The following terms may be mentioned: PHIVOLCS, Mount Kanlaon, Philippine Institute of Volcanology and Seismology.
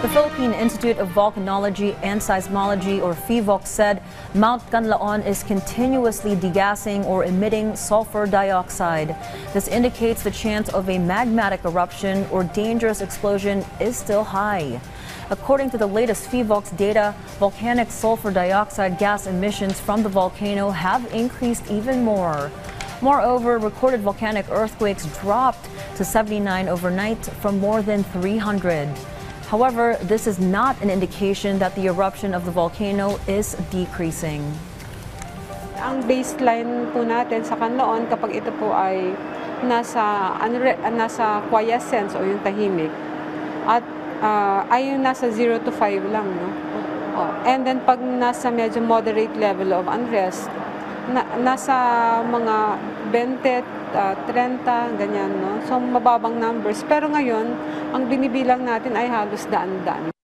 The Philippine Institute of Volcanology and Seismology, or PHIVOLCS, said Mount Kanlaon is continuously degassing or emitting sulfur dioxide. This indicates the chance of a magmatic eruption or dangerous explosion is still high. According to the latest PHIVOLCS data, volcanic sulfur dioxide gas emissions from the volcano have increased even more. Moreover, recorded volcanic earthquakes dropped to 79 overnight from more than 300. However, this is not an indication that the eruption of the volcano is decreasing. Ang baseline po natin sa Kanlaon kapag ito po ay nasa quiescence o yung tahimik at ay yung nasa 0 to 5 lang, no? And then pag nasa medyo moderate level of unrest, nasa mga 20 30, ganyan, no? So, mababang numbers. Pero ngayon, ang binibilang natin ay halos daan-daan.